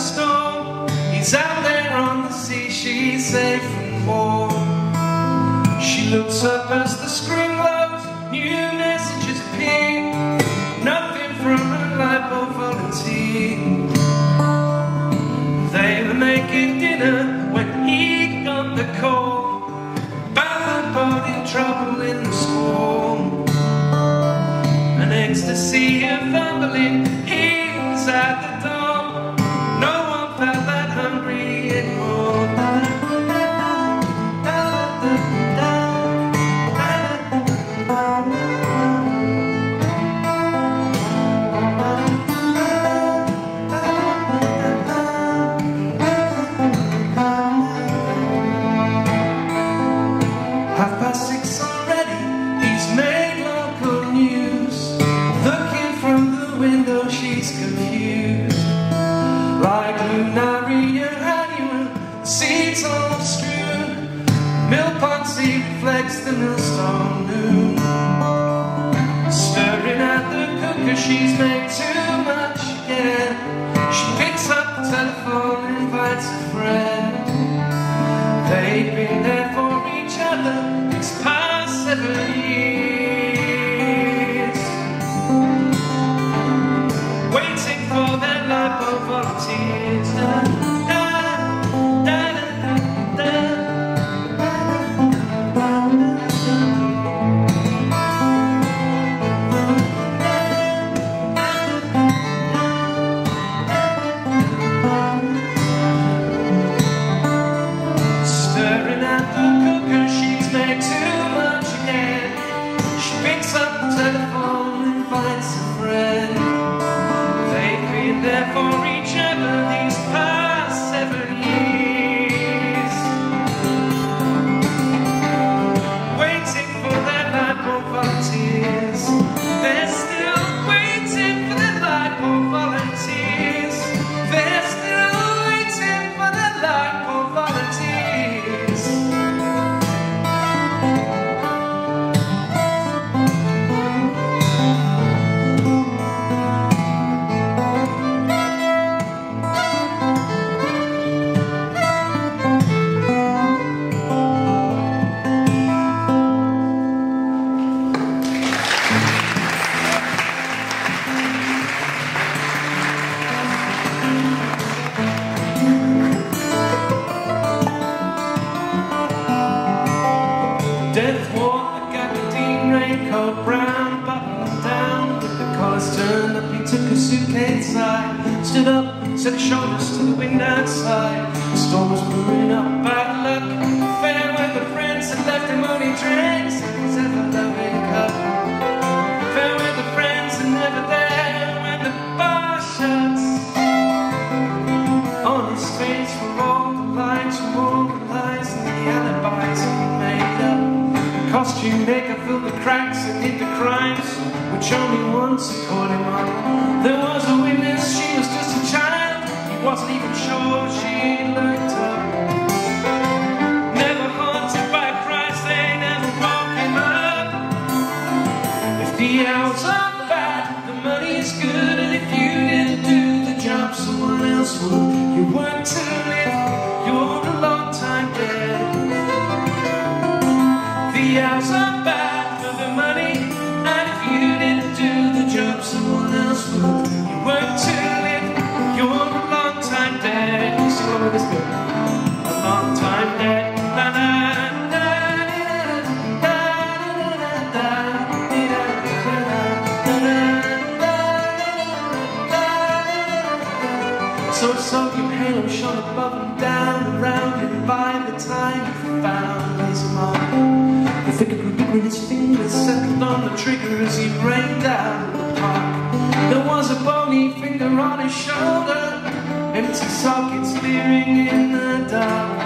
storm. He's out there on the sea, she's safe and warm. She looks up as the screen glows, new messages appear. Nothing from her life or volunteer. They were making dinner when he got the call about the boat in trouble in the storm. An ecstasy of bubbling inside the door. No one felt that hungry anymore. Half past 6 already, he's made local news. Looking from the window, she's confused. Like lunaria annual, seeds all obscured. Milk poncy reflects the millstone moon. Stirring at the cooker, she's made too much again. She picks up the telephone and invites a friend. They've been there for each other, it's past 7 years. Stirring at the cooker, she's made too much again. She picks up the telephone and finds a friend. They've been there for each other these past 7 years. Waiting for that light bulb volunteers. They're still waiting for that light bulb volunteers. They're still waiting for that light bulb volunteers. Death wore a gabardine raincoat, brown button down, with the collars turned up, he took a suitcase side, stood up, set his shoulders to the wind outside. The storm was brewing up, bad luck, fair weather friends had left him only drinks in his ever-loving cup. Fair weather friends are never there when the bar shuts. On his face were all the lights, were all the lies and the alibis he made up. Costume maker filled the cracks and hid the crimes which only once caught him up. There was a witness, she was just a child. He wasn't even sure she looked up. Never haunted by price, they never woke him up. If the hours are bad, the money is good, and if you didn't do the job, someone else would. You weren't to live, you're a long time dead. The hours are bad for the money, and if you didn't do the job, someone else would. You weren't to live, you're a long time dead. You see what it is, a long time dead. Na na na na na na. So soaking halo shot above and down, around and by the time you found his mom. The thicket grew bigger and his fingers settled on the trigger as he rained down the park. There was a bony finger on his shoulder, empty sockets leering in the dark.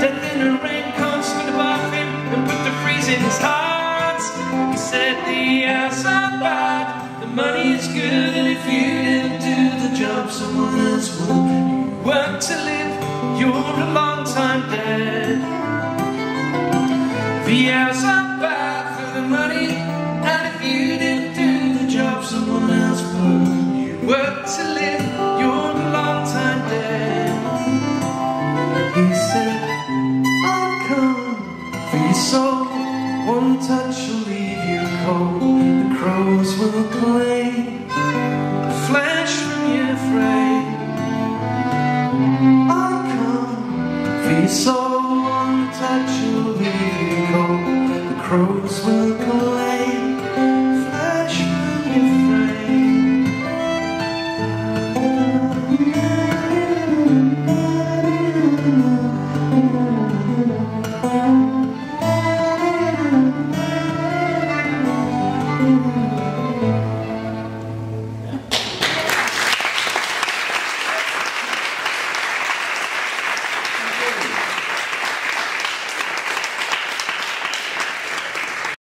Death in a raincoat stood above him and put the freeze in his heart. He said the hours are bad, the money is good, and if you didn't do the job, someone else would. You weren't to live, you're a long time dead. The hours are bad for the money, and if you didn't do the job, someone else would. You worked to live, you're a long time. hope the crows will play a flash from your frame. I come for your soul, the touch you'll leave cold. The crows will play a flash from your frame.